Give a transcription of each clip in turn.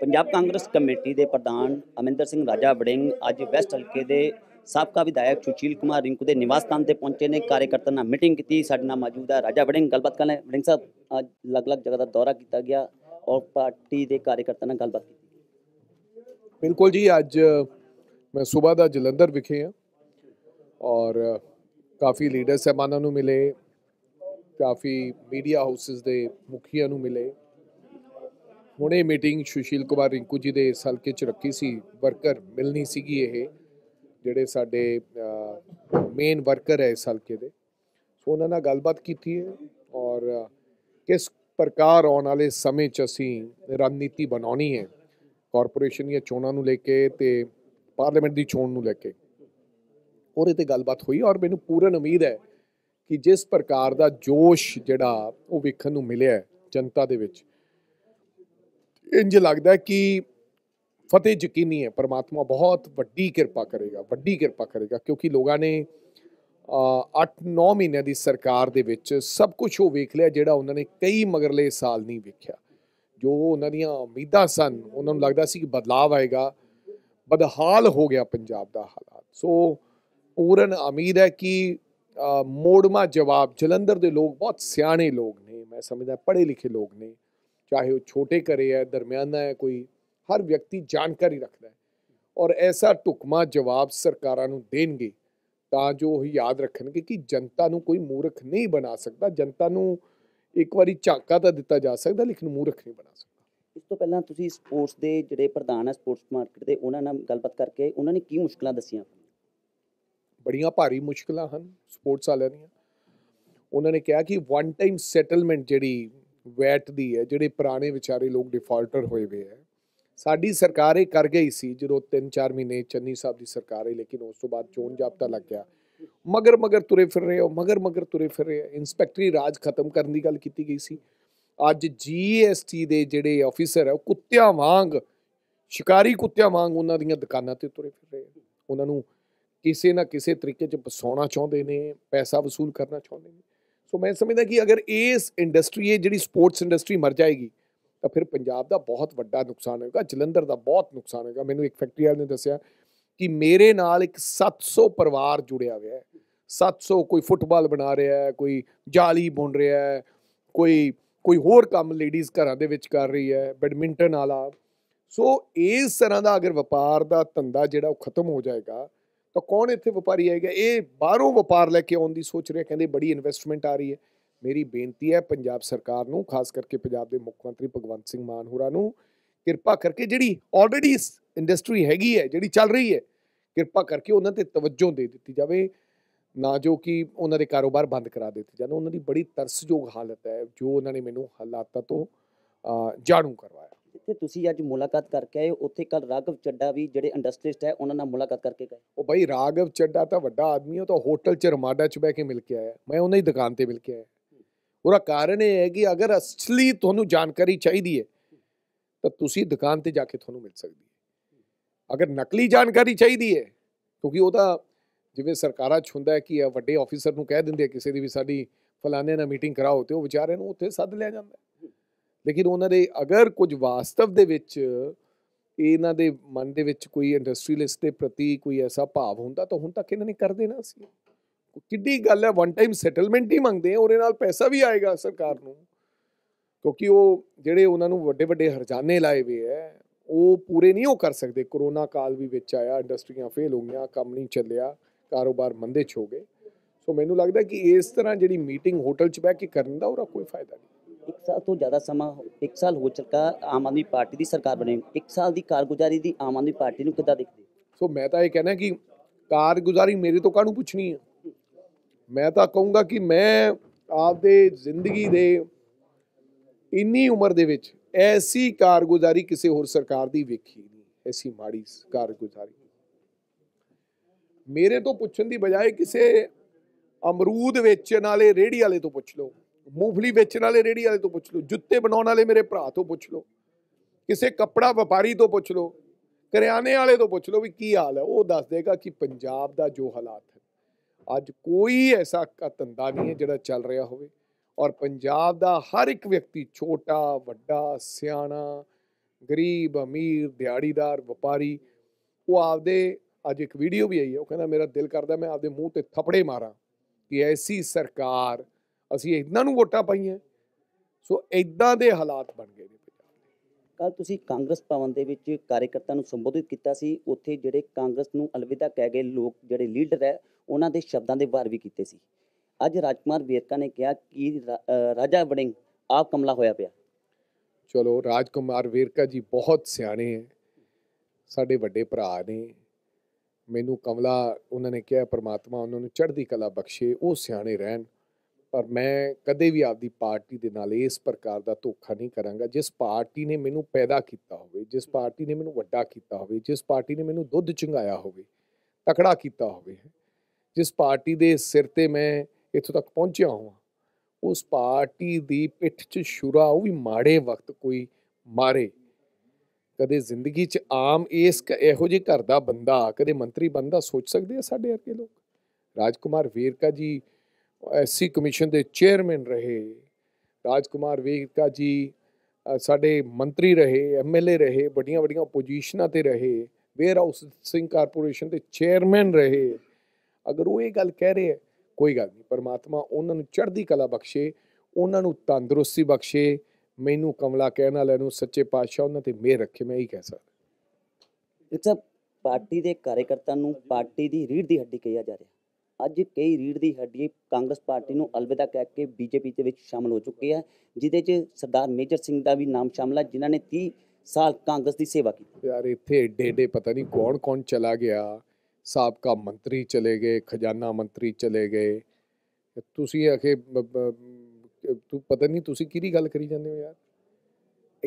Punjab Congress committee के प्रधान अमरंदर सिजा वड़िंग अज west हल्के के साबका विधायक सुशील कुमार रिंकू के निवास स्थान पर पहुंचे ने, कार्यकर्ता नाल मीटिंग की। साडे नाल मौजूद है राजा वड़िंग, गलबात कर लें। वड़िंग साहब, अज अलग अलग जगह का दौरा किया गया और पार्टी के कार्यकर्ता नाल गलबात की। बिल्कुल जी, अज मैं सुबह का जलंधर विखे हाँ और काफ़ी लीडर साहबाना नूं मिले, काफ़ी मीडिया हाउसिस के मुखिया नूं मिले। हुणे मीटिंग सुशील कुमार रिंकू जी दे इस हल्के चरक्की सी, वर्कर मिलनी सीगी। ये जिहड़े साडे मेन वर्कर है इस हल्के दे, सो उन्हां नाल गलबात कीती है और किस प्रकार आने वाले समय च असी रणनीति बनाउणी है कॉरपोरेशन दी चोणां नूं लेके ते पार्लीमेंट दी चोण नूं लेके। और इहदे गलबात होई और मैनूं पूर्ण उम्मीद है कि जिस प्रकार का जोश जिहड़ा वो वेखण नूं मिलिया जनता दे विच, इंज लगता है कि फतेह यकीनी है। परमात्मा बहुत वड्डी किरपा करेगा, वड्डी किरपा करेगा, क्योंकि लोगों ने 8-9 महीनों की सरकार दे विच सब कुछ वो वेख लिया जिहड़ा उन्होंने कई मगरले साल नहीं वेख्या। जो उन्होंने उम्मीदां सन, उन्होंने लगता सी कि बदलाव आएगा, बदहाल हो गया पंजाब का हालात। सो पूर्ण उम्मीद है कि मोड़मा जवाब जलंधर के लोग बहुत सियाने लोग ने, मैं समझदा पढ़े लिखे लोग ने, चाहे वो छोटे करे है, दरम्याना है, कोई हर व्यक्ति जानकारी रखता है और ऐसा टुकमा जवाब सरकारां नूं देणगे तां जो याद रखणगे कि जनता नूं कोई मूर्ख नहीं बना सकता। जनता नूं एक बारी झाका तो दिता जा सकता लेकिन मूर्ख नहीं बना सकता। इस तो पहलां तुसीं स्पोर्ट्स दे जिहड़े प्रधान है स्पोर्ट्स मार्केट दे, उन्हां नाल गलबात करके उन्हां ने की मुश्किलां दसियां? बड़ियां भारी मुश्किलां हन स्पोर्ट्स वालियां दी। उन्हां ने कहा कि वन टाइम सैटलमेंट जिहड़ी वैट दी है, जिहड़े पुराने विचारे लोग डिफॉल्टर होए हुए है, साडी सरकार इह कर गई सी जो 3-4 महीने चन्नी साहब दी सरकार है, लेकिन उस तो बाद चोन जाब्ता लग गया, मगर तुरे फिर रहे हो, मगर तुरे फिर रहे। इंस्पैक्टरी राज खत्म करने की गल कीती गई सी। अज GST दे जिहड़े ऑफिसर है वो कुत्तियां वांग, शिकारी कुत्तियां वांग उन्हां दीयां दुकानां ते तुरे फिर रहे हैं। उन्हां नूं किसी ना किसी तरीके च फसाउणा चाहुंदे ने, पैसा वसूल करना चाहुंदे ने। सो मैं समझदा कि अगर इस इंडस्ट्री है जी स्पोर्ट्स इंडस्ट्री मर जाएगी तो फिर पंजाब का बहुत वड्डा नुकसान होगा, जलंधर का बहुत नुकसान होगा। मैंने एक फैक्ट्री वाले ने दसिया कि मेरे नाल एक 700 परिवार जुड़िया हुआ है। 700 कोई फुटबॉल बना रहा है, कोई जाली बुन रहा है, कोई होर काम लेडीज़ घरों के कर रही है, बैडमिंटन वाला। सो इस तरह का अगर व्यापार का धंधा जो खत्म हो जाएगा तो कौन इतने व्यापारी आएगा? ये बाहरों व्यापार लैके आने की सोच रहे, कहते बड़ी इन्वेस्टमेंट आ रही है। मेरी बेनती है पंजाब सरकार नूं, खास करके पंजाब के मुख्य मंत्री भगवंत सिंह मान होरां नूं, किरपा करके जिहड़ी ऑलरेडी इंडस्ट्री हैगी है, जिहड़ी चल रही है, किरपा करके उन्हां ते तवज्जो दे दी जाए, ना जो कि उन्हां दे कारोबार बंद करा दिते जाण। उन्हां दी बड़ी तरसयोग हालत है जो उन्होंने मैनूं हालात तो जाणू करवाया। जिथे तुसी अज मुलाकात करके आए उत्थे कल राघव चड्ढा भी जिहड़े इंडस्ट्रिस्ट है उन्हां नाल मुलाकात करके गए। ओ भाई, राघव चड्ढा तो वड्डा आदमी है, तो होटल च रमाडा च बह के मिल के आया, मैं उन्हां दी दुकान ते मिल के आया। और कारण यह है कि अगर असली तुहानू जानकारी चाहिए है तो तुसी दुकान ते जाके तुहानू मिल सकदी है। अगर नकली जानकारी चाहिए है, क्योंकि वो तो जिवें सरकारां च हुंदा है कि वड्डे ऑफिसर नूं कह दिंदे किसी की भी साडी फलाने नाल मीटिंग कराओ तो वो विचारे नूं उत्थे सद लिया जांदा है। लेकिन उन्होंने अगर कुछ वास्तव के इन्हों के मन के कोई इंडस्ट्रीलिस्ट के प्रति कोई ऐसा भाव होंदा तो हुण तक इन्होंने कर देना सी। किड्डी गल है, वन टाइम सैटलमेंट ही मंगते हैं, उहदे नाल पैसा भी आएगा सरकार नूं, क्योंकि वो जिहड़े उन्हां नूं वड्डे वड्डे हरजाने लाए हुए है वो पूरे नहीं वो कर सकते। कोरोना काल भी विच आया, इंडस्ट्रियां फेल हो गई, काम नहीं चलिया, कारोबार मंदे च हो गए। सो मैनूं लगता कि इस तरह जिहड़ी मीटिंग होटल च बह के करन दा कोई फायदा नहीं। 1 साल तो ज़्यादा समा 1 साल हो चुका आम आदमी पार्टी की सरकार बनी, 1 साल की कारगुजारी दी आम आदमी पार्टी नूं किद्दां दिखदी? सो मैं तो ये कहना कि कारगुजारी मेरे तो कानूं पूछनी है। मैं तो कहूँगा कि मैं आपदे जिंदगी दे इन्नी उम्र दे विच ऐसी कारगुजारी किसी होर सरकार दी वेखी नहीं, ऐसी माड़ी कारगुजारी। मेरे तो पूछण दी बजाय किसी अमरूद वेचण वाले रेहड़ी वाले तो पूछ लो, मूंगफली बेचने वाले रेहड़ी वाले तो पूछ लो, जुत्ते बनाने वाले मेरे भरा तो पूछ लो, किसी कपड़ा व्यापारी तो पूछ लो, करियाने वाले तो पूछ लो भी की हाल है। वो दस देगा कि पंजाब का जो हालात है अज कोई ऐसा धंधा नहीं है जिहड़ा चल रहा होवे और पंजाब का हर एक व्यक्ति छोटा वड्डा सियाणा गरीब अमीर दिहाड़ीदार व्यापारी वो आपदे अज एक वीडियो भी आई है, वह कहना मेरा दिल करता मैं आपदे मूँह पर थपड़े मारा कि ऐसी सरकार असी इन्हां नूं वोटां पाईआं। सो इदां दे हालात बन गए ने। कल तुसीं कांग्रेस भवन दे विच कार्यकर्ता नूं संबोधित कीता सी, उत्थे जिहड़े कांग्रेस नूं अलविदा कह गए लोग जिहड़े लीडर है उन्हां दे शब्दां दे वार भी कीते सी। अज राजकुमार वेरका ने कहा कि राजा वड़िंग आप कमला होया पिया। चलो राजकुमार वेरका जी बहुत सियाणे है, साडे वड्डे भरा ने, मैनू कमला उन्होंने कहा परमात्मा उन्होंने चढ़ती कला बख्शे, वो सियाणे रहन। पर मैं कदे भी आपकी पार्टी के नाल इस प्रकार का धोखा नहीं करांगा। जिस पार्टी ने मैनू पैदा किया होवे, जिस पार्टी ने मैनू वड्डा किया होवे, जिस पार्टी ने मैनू दुध चंगाया होवे, तकड़ा किया होवे, जिस पार्टी के सिर ते मैं इत्थों तक पहुँचा हुआ, उस पार्टी की पिठ च छुरा वो भी माड़े वक्त कोई मारे। कदे जिंदगी च आम इस इहो जिहे घर का बंदा कदे मंत्री बनदा सोच सकते हैं साडे वर्गे लोग। राजकुमार वेरका जी एससी कमीशन के चेयरमैन रहे, राजकुमार वेरका जी साडे मंत्री रहे, MLA रहे, बड़िया बड़िया पोजीशनां ते रहे, वेयर हाउस सिंह कारपोरेशन के चेयरमैन रहे। अगर वो ये गल कह रहे हैं कोई गल नहीं, परमात्मा उन्होंने चढ़ती कला बख्शे, उन्होंने तंदुरुस्ती बख्शे। मैनू कमला कहना लैनू सच्चे पातशाह उन्होंने मेहर रखे, मैं यही कह सकता। सब पार्टी के कार्यकर्ता पार्टी की रीढ़ की हड्डी कहा जा रहा। अज कई रीढ़ की हड्डी कांग्रेस पार्टी में अलविदा कह के BJP के शामिल हो चुके हैं, जिसे सरदार मेजर सिंह का भी नाम शामिल है जिन्होंने 30 साल कांग्रेस की सेवा की। यार इतने एडे एडे पता नहीं कौन कौन चला गया, सबका मंत्री चले गए, खजाना मंत्री चले गए। तुसी आखे तू पता नहीं तुसी किहदी गल करी जांदे हो यार।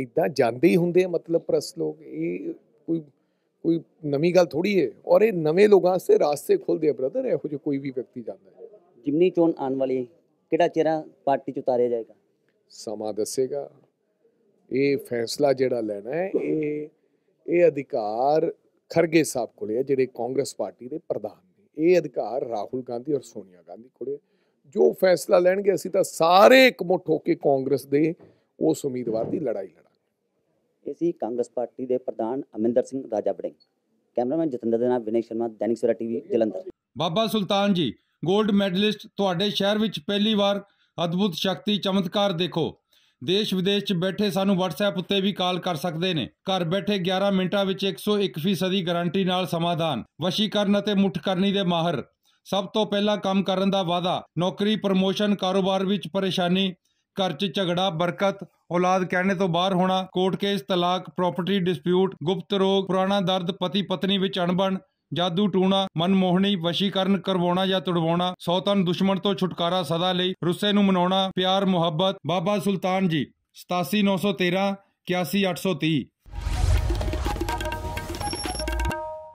इदां जांदे ही हुंदे मतलब प्रस लोग, ये कोई कोई नवी गल थोड़ी है। और ये नवे लोगों से रास्ते खोलते हैं ब्रदर, इहो जिहा कोई भी व्यक्ति जांदा है। जिमनी चोन आने वाली किहड़ा चेहरा पार्टी च उतारिया जाएगा समा दसेगा। ये फैसला जिहड़ा लेना है ये अधिकार खरगे साहब को है जिहड़े कांग्रेस पार्टी के प्रधान ने, ये अधिकार राहुल गांधी और सोनिया गांधी को है। जो फैसला लैणगे असीं तां सारे इकमुठ होकर कांग्रेस के उस उम्मीदवार की लड़ाई लड़ांगे। इसी कांग्रेस पार्टी के प्रधान अमरंदर सिंह राजा वड़िंग, कैमरामैन जतिंदर दे नाल Vinay Sharma, Dainik Savera TV Jalandhar. Baba Sultan ji gold medallist, तुहाडे शहर विच पहली बार अद्भुत शक्ति चमत्कार देखो। देश विदेश च बैठे सानू WhatsApp उत्ते भी कॉल कर सकते हैं। घर बैठे 11 मिनटा विच 101% गारंटी नाल समाधान, वशीकरण अते मुठ करनी दे माहर, सब तो पहला काम करन दा वादा, नौकरी प्रमोशन कारोबार विच परेशानी, घर च झगड़ा बरकत, औलाद कहने तो बाहर होना, कोर्ट केस तलाक, प्रॉपर्टी डिस्प्यूट, गुप्त रोग, पुराना दर्द, पति पत्नी विच अणबण, जादू टूना, मनमोहनी, वशीकरण करवाना या तुड़वाना, सौतन दुश्मन तो छुटकारा सदा लई, रुस्से नूं मनाउणा, प्यार मुहब्बत। बाबा सुल्तान जी 87 913 81 830।